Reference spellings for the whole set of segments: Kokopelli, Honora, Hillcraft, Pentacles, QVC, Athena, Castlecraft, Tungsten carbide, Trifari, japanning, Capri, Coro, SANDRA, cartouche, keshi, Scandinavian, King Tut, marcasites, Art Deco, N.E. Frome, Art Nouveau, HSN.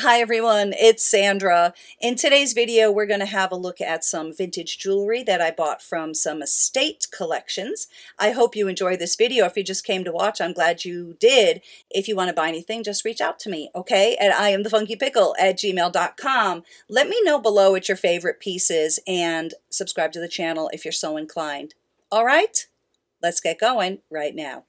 Hi everyone, it's Sandra. In today's video, we're going to have a look at some vintage jewelry that I bought from some estate collections. I hope you enjoy this video. If you just came to watch, I'm glad you did. If you want to buy anything, just reach out to me, okay? And I am thefunkypickle@gmail.com. Let me know below what your favorite piece is and subscribe to the channel if you're so inclined. All right, let's get going right now.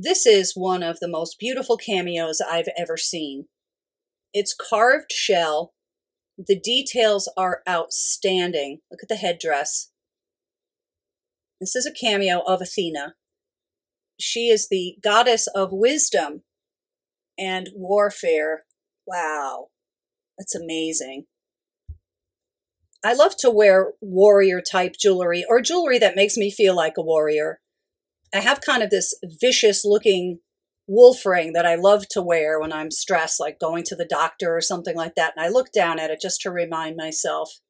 This is one of the most beautiful cameos I've ever seen. It's carved shell. The details are outstanding. Look at the headdress. This is a cameo of Athena. She is the goddess of wisdom and warfare. Wow, that's amazing. I love to wear warrior type jewelry or jewelry that makes me feel like a warrior. I have kind of this vicious looking wolf ring that I love to wear when I'm stressed, like going to the doctor or something like that. And I look down at it just to remind myself.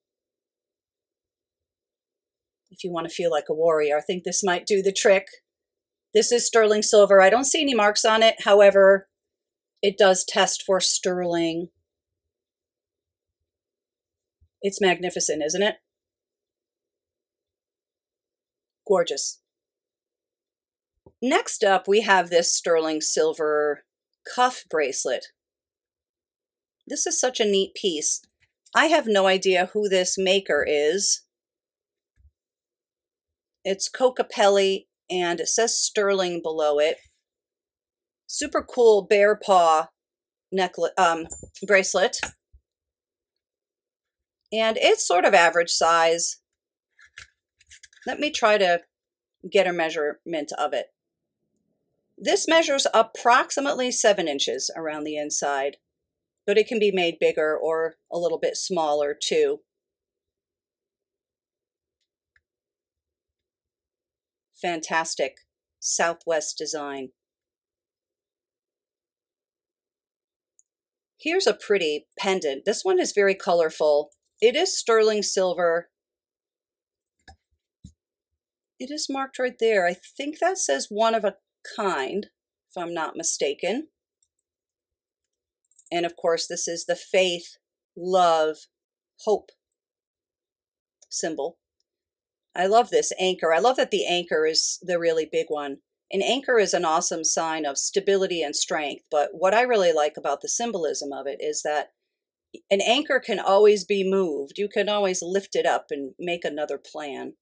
If you want to feel like a warrior, I think this might do the trick. This is sterling silver. I don't see any marks on it. However, it does test for sterling. It's magnificent, isn't it? Gorgeous. Next up, we have this sterling silver cuff bracelet. This is such a neat piece. I have no idea who this maker is. It's Kokopelli, and it says sterling below it. Super cool bear paw necklace, bracelet. And it's sort of average size. Let me try to get a measurement of it. This measures approximately 7 inches around the inside, but it can be made bigger or a little bit smaller too. Fantastic Southwest design. Here's a pretty pendant. This one is very colorful. It is sterling silver. It is marked right there. I think that says one of a kind, if I'm not mistaken. And of course, this is the faith, love, hope symbol. I love this anchor. I love that the anchor is the really big one. An anchor is an awesome sign of stability and strength, but what I really like about the symbolism of it is that an anchor can always be moved. You can always lift it up and make another plan.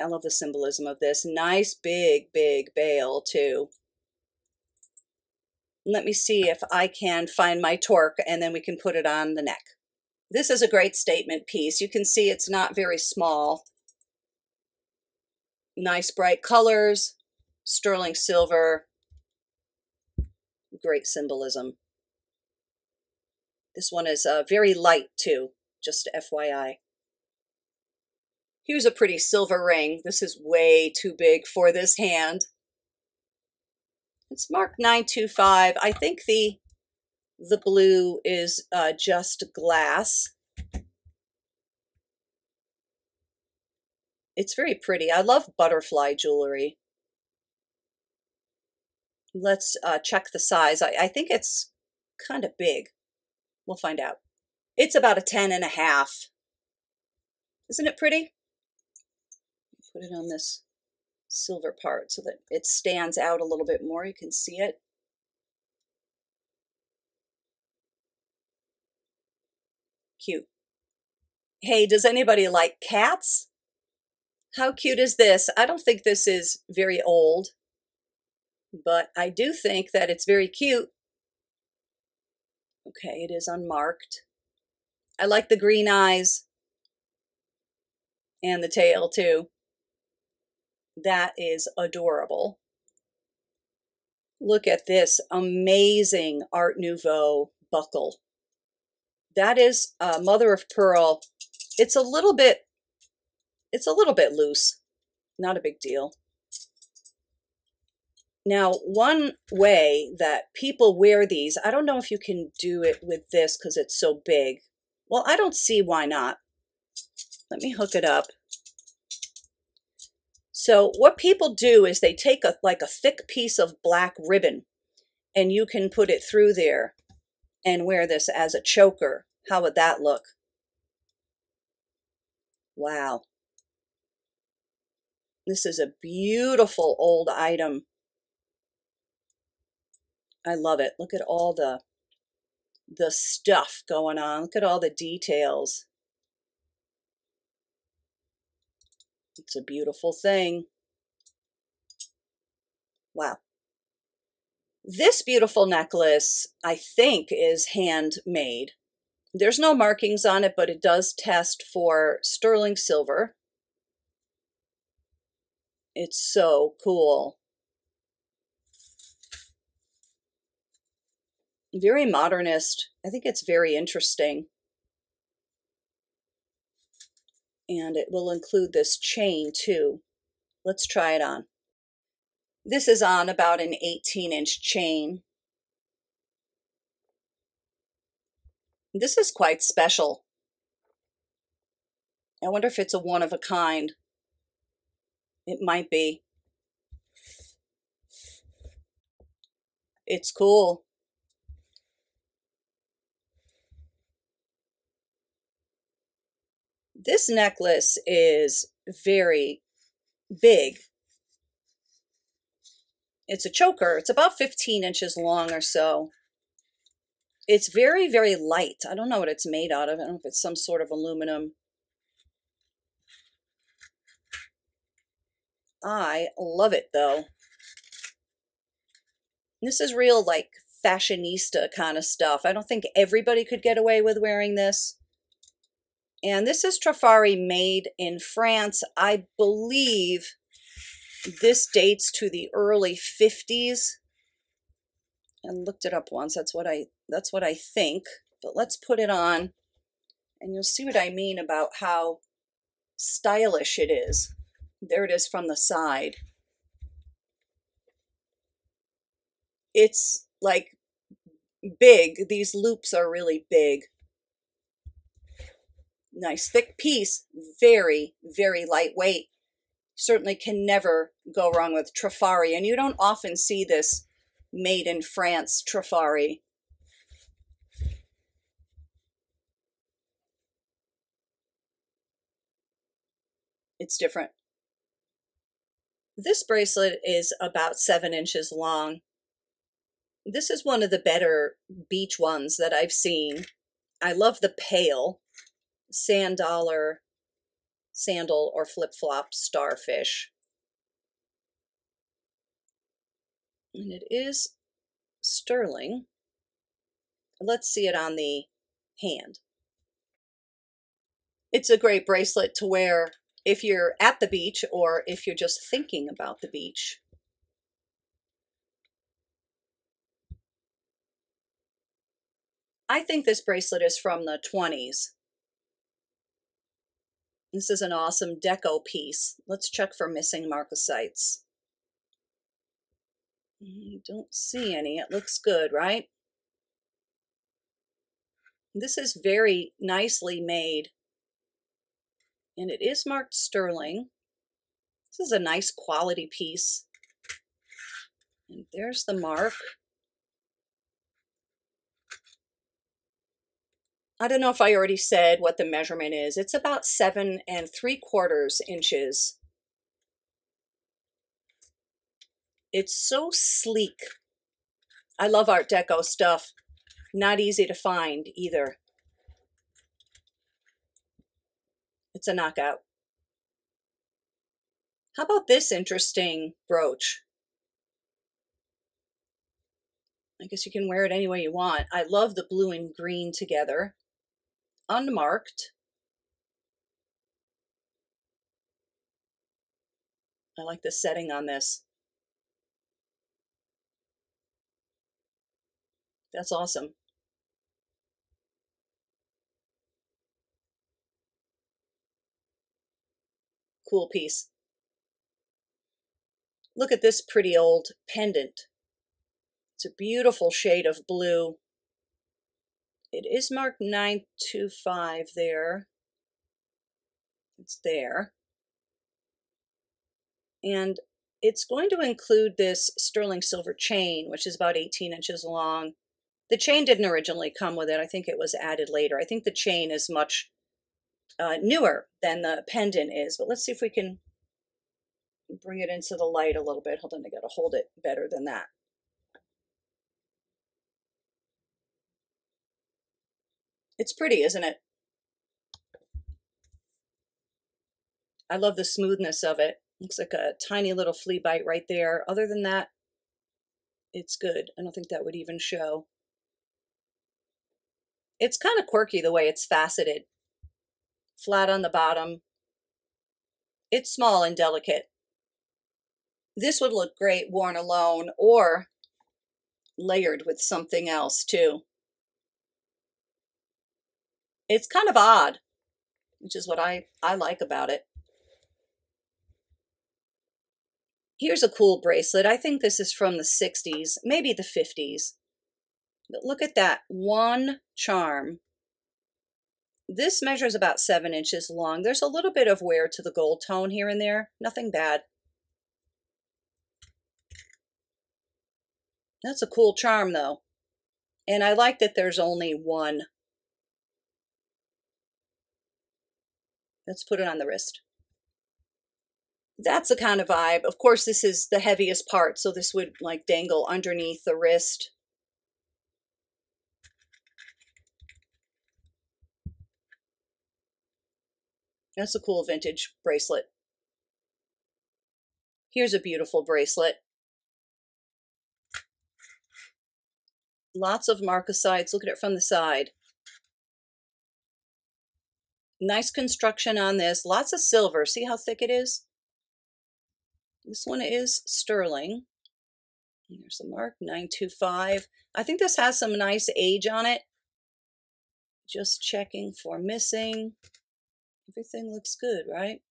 I love the symbolism of this. Nice big bail too. Let me see if I can find my torque and then we can put it on the neck. This is a great statement piece. You can see it's not very small. Nice bright colors, sterling silver, great symbolism. This one is very light too, just FYI. Here's a pretty silver ring. This is way too big for this hand. It's marked 925. I think the blue is just glass. It's very pretty. I love butterfly jewelry. Let's check the size. I think it's kind of big. We'll find out. It's about a 10.5. Isn't it pretty? Put it on this silver part so that it stands out a little bit more. You can see it. Cute. Hey, does anybody like cats? How cute is this? I don't think this is very old, but I do think that it's very cute. Okay, it is unmarked. I like the green eyes and the tail too. That is adorable. Look at this amazing Art Nouveau buckle. That is mother of pearl. It's a little bit loose. Not a big deal. Now, one way that people wear these, I don't know if you can do it with this because it's so big. Well, I don't see why not. Let me hook it up. So what people do is they take like a thick piece of black ribbon, and you can put it through there and wear this as a choker. How would that look? Wow. This is a beautiful old item. I love it. Look at all the stuff going on. Look at all the details. It's a beautiful thing. Wow. This beautiful necklace, I think, is handmade. There's no markings on it, but it does test for sterling silver. It's so cool. Very modernist. I think it's very interesting. And it will include this chain too. Let's try it on. This is on about an 18-inch chain. This is quite special. I wonder if it's a one of a kind. It might be. It's cool. This necklace is very big. It's a choker. It's about 15 inches long or so. It's very, very light. I don't know what it's made out of. I don't know if it's some sort of aluminum. I love it, though. This is real, like, fashionista kind of stuff. I don't think everybody could get away with wearing this. And this is Trifari, made in France. I believe this dates to the early 50s. I looked it up once. That's what I think. But let's put it on, and you'll see what I mean about how stylish it is. There it is from the side. It's like big. These loops are really big. Nice thick piece, very, very lightweight. Certainly can never go wrong with Trifari, and you don't often see this made in France Trifari. It's different. This bracelet is about 7 inches long. This is one of the better beach ones that I've seen. I love the pale. Sand dollar, sandal, or flip-flop starfish. And it is sterling. Let's see it on the hand. It's a great bracelet to wear if you're at the beach or if you're just thinking about the beach. I think this bracelet is from the 20s. This is an awesome deco piece. Let's check for missing marcasites. I don't see any. It looks good, right? This is very nicely made. And it is marked sterling. This is a nice quality piece. And there's the mark. I don't know if I already said what the measurement is. It's about 7 3/4 inches. It's so sleek. I love Art Deco stuff. Not easy to find either. It's a knockout. How about this interesting brooch? I guess you can wear it any way you want. I love the blue and green together. Unmarked. I like the setting on this. That's awesome. Cool piece. Look at this pretty old pendant. It's a beautiful shade of blue. It is marked 925 there. It's there. And it's going to include this sterling silver chain, which is about 18 inches long. The chain didn't originally come with it. I think it was added later. I think the chain is much newer than the pendant is, but let's see if we can bring it into the light a little bit. Hold on, I gotta hold it better than that. It's pretty, isn't it? I love the smoothness of it. Looks like a tiny little flea bite right there. Other than that, it's good. I don't think that would even show. It's kind of quirky the way it's faceted. Flat on the bottom. It's small and delicate. This would look great worn alone or layered with something else too. It's kind of odd, which is what I like about it. Here's a cool bracelet. I think this is from the 60s, maybe the 50s. But look at that one charm. This measures about 7 inches long. There's a little bit of wear to the gold tone here and there. Nothing bad. That's a cool charm though. And I like that there's only one. Let's put it on the wrist. That's the kind of vibe. Of course, this is the heaviest part, so this would like dangle underneath the wrist. That's a cool vintage bracelet. Here's a beautiful bracelet. Lots of marcasites. Look at it from the side. Nice construction on this. Lots of silver. See how thick it is? This one is sterling. There's the mark, 925. I think this has some nice age on it. Just checking for missing. Everything looks good, right?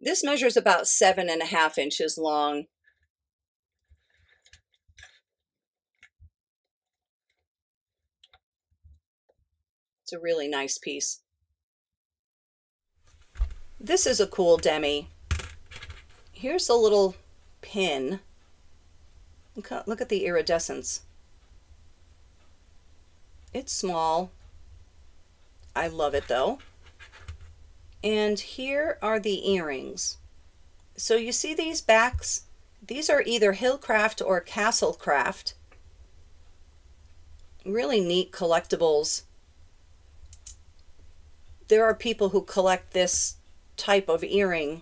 This measures about 7.5 inches long. It's a really nice piece. This is a cool demi. Here's a little pin. Look at the iridescence. It's small. I love it though. And here are the earrings. So you see these backs? These are either Hillcraft or Castlecraft. Really neat collectibles. There are people who collect this type of earring.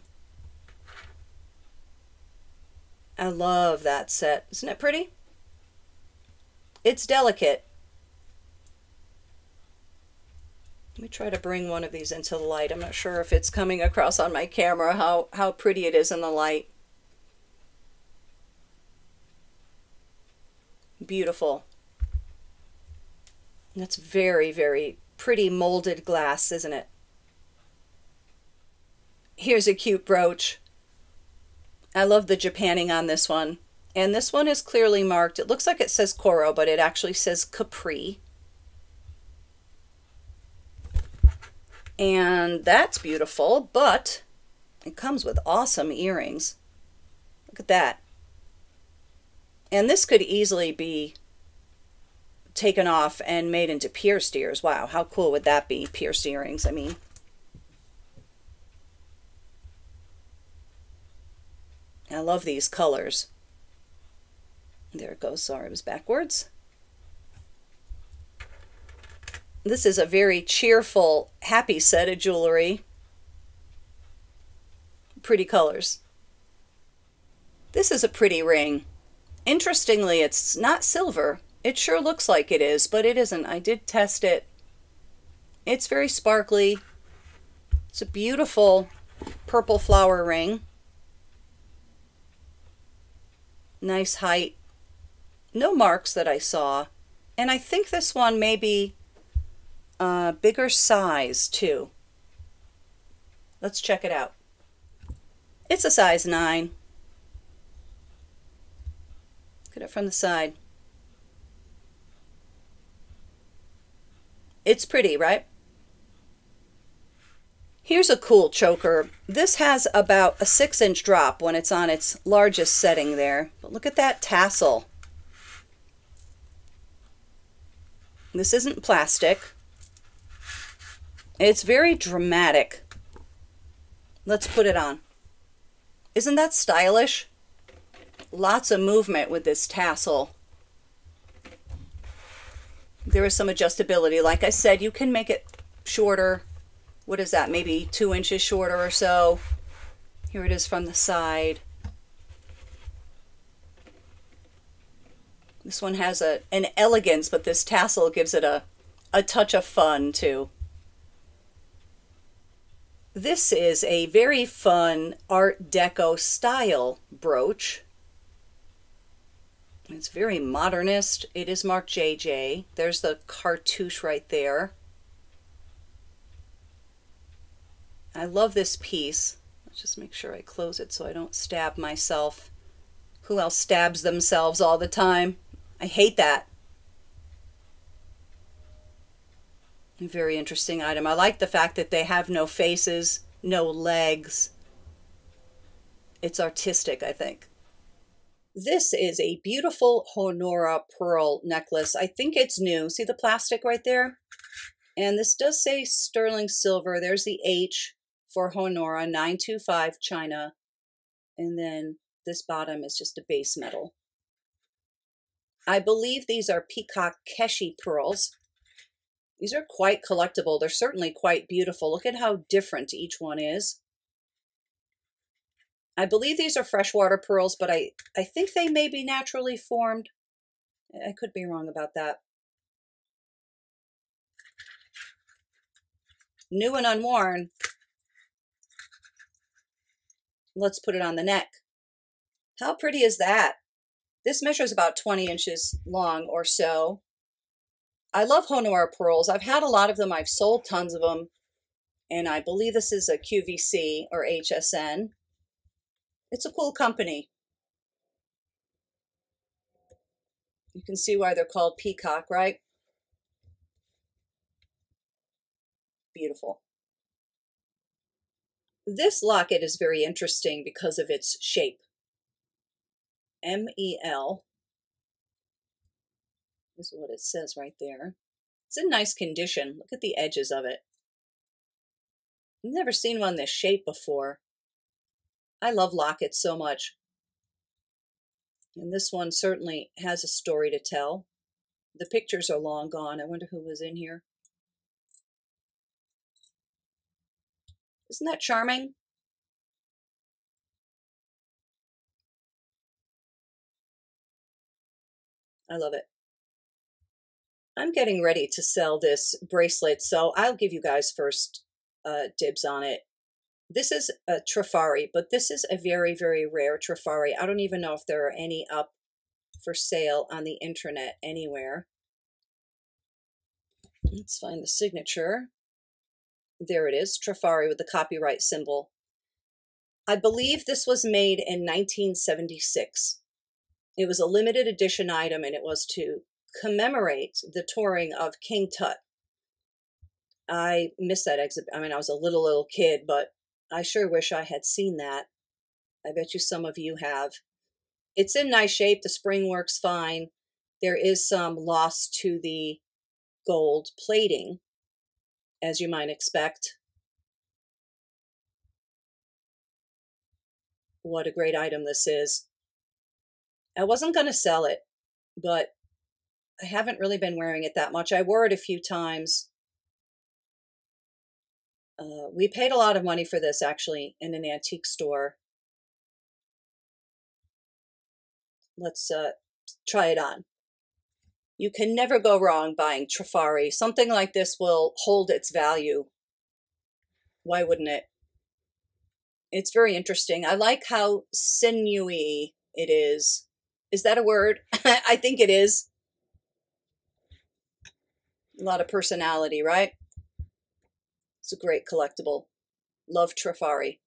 I love that set. Isn't it pretty? It's delicate. Let me try to bring one of these into the light. I'm not sure if it's coming across on my camera how pretty it is in the light. Beautiful. That's very, very pretty molded glass, isn't it? Here's a cute brooch. I love the japanning on this one. And this one is clearly marked. It looks like it says Coro, but it actually says Capri. And that's beautiful, but it comes with awesome earrings. Look at that. And this could easily be taken off and made into pierced ears. Wow, how cool would that be? Pierced earrings, I mean. I love these colors. There it goes. Sorry, it was backwards. This is a very cheerful, happy set of jewelry. Pretty colors. This is a pretty ring. Interestingly, it's not silver. It sure looks like it is, but it isn't. I did test it. It's very sparkly. It's a beautiful purple flower ring. Nice height. No marks that I saw. And I think this one may be bigger size too. Let's check it out. It's a size 9. Look at it from the side. It's pretty, right? Here's a cool choker. This has about a 6-inch drop when it's on its largest setting there. But look at that tassel. This isn't plastic. It's very dramatic. Let's put it on. Isn't that stylish? Lots of movement with this tassel. There is some adjustability. Like I said, you can make it shorter. What is that? Maybe 2 inches shorter or so. Here it is from the side. This one has an elegance, but this tassel gives it a touch of fun too. This is a very fun Art Deco style brooch. It's very modernist. It is marked JJ. There's the cartouche right there. I love this piece. Let's just make sure I close it so I don't stab myself. Who else stabs themselves all the time? I hate that. Very interesting item. I like the fact that they have no faces, no legs. It's artistic, I think. This is a beautiful Honora pearl necklace. I think it's new. See the plastic right there? And this does say sterling silver. There's the H for Honora, 925 China. And then this bottom is just a base metal. I believe these are peacock keshi pearls. These are quite collectible. They're certainly quite beautiful. Look at how different each one is. I believe these are freshwater pearls, but I think they may be naturally formed. I could be wrong about that. New and unworn. Let's put it on the neck. How pretty is that? This measures about 20 inches long or so. I love Honora pearls. I've had a lot of them. I've sold tons of them. And I believe this is a QVC or HSN. It's a cool company. You can see why they're called peacock, right? Beautiful. This locket is very interesting because of its shape. M-E-L. Is what it says right there. It's in nice condition. Look at the edges of it. I've never seen one this shape before. I love lockets so much. And this one certainly has a story to tell. The pictures are long gone. I wonder who was in here. Isn't that charming? I love it. I'm getting ready to sell this bracelet, so I'll give you guys first dibs on it. This is a Trifari, but this is a very, very rare Trifari. I don't even know if there are any up for sale on the internet anywhere. Let's find the signature. There it is, Trifari with the copyright symbol. I believe this was made in 1976. It was a limited edition item, and it was to commemorate the touring of King Tut. I miss that exhibit. I mean, I was a little kid, but I sure wish I had seen that. I bet you some of you have. It's in nice shape. The spring works fine. There is some loss to the gold plating, as you might expect. What a great item this is. I wasn't going to sell it, but I haven't really been wearing it that much. I wore it a few times. We paid a lot of money for this, actually, in an antique store. Let's try it on. You can never go wrong buying Trifari. Something like this will hold its value. Why wouldn't it? It's very interesting. I like how sinewy it is. Is that a word? I think it is. A lot of personality, right? It's a great collectible. Love Trifari.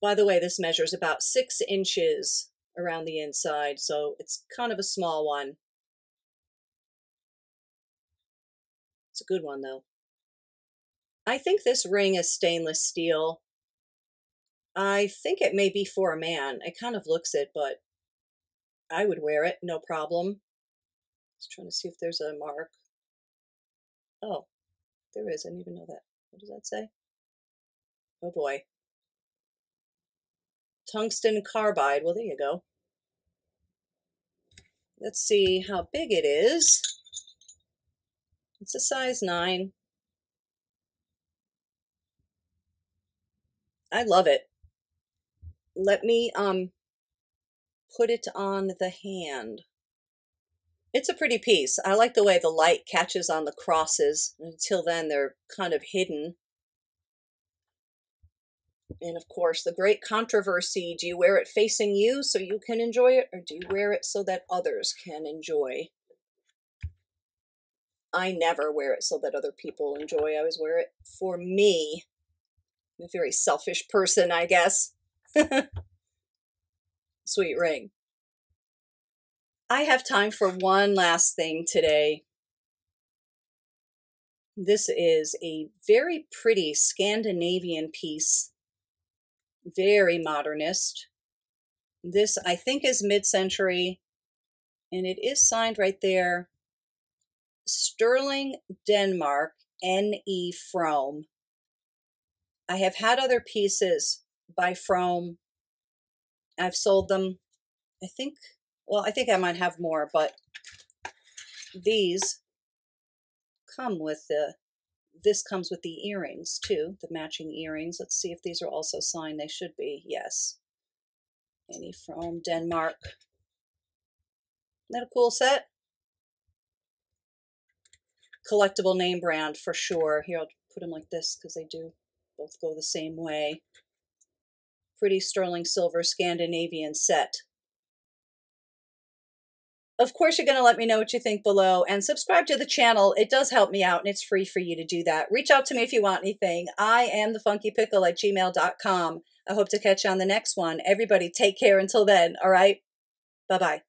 By the way, this measures about 6 inches around the inside, so it's kind of a small one. It's a good one, though. I think this ring is stainless steel. I think it may be for a man. It kind of looks it, but I would wear it, no problem. Just trying to see if there's a mark. Oh, there is. I didn't even know that. What does that say? Oh, boy. Tungsten carbide. Well, there you go. Let's see how big it is. It's a size 9. I love it. Let me put it on the hand. It's a pretty piece. I like the way the light catches on the crosses. Until then, they're kind of hidden. And of course, the great controversy, do you wear it facing you so you can enjoy it, or do you wear it so that others can enjoy? I never wear it so that other people enjoy. I always wear it for me. I'm a very selfish person, I guess. Sweet ring. I have time for one last thing today. This is a very pretty Scandinavian piece. Very modernist. This, I think, is mid-century. And it is signed right there. Sterling, Denmark, N.E. Frome. I have had other pieces by Frome. I've sold them. I think, well, I think I might have more, but these come with the, this comes with the earrings too, the matching earrings. Let's see if these are also signed. They should be, yes. N.E. Frome, Denmark. Isn't that a cool set? Collectible name brand for sure. Here, I'll put them like this because they do both go the same way. Pretty sterling silver Scandinavian set. Of course, you're going to let me know what you think below and subscribe to the channel. It does help me out and it's free for you to do that. Reach out to me if you want anything. I am thefunkypickle@gmail.com. I hope to catch you on the next one. Everybody take care until then. All right. Bye-bye.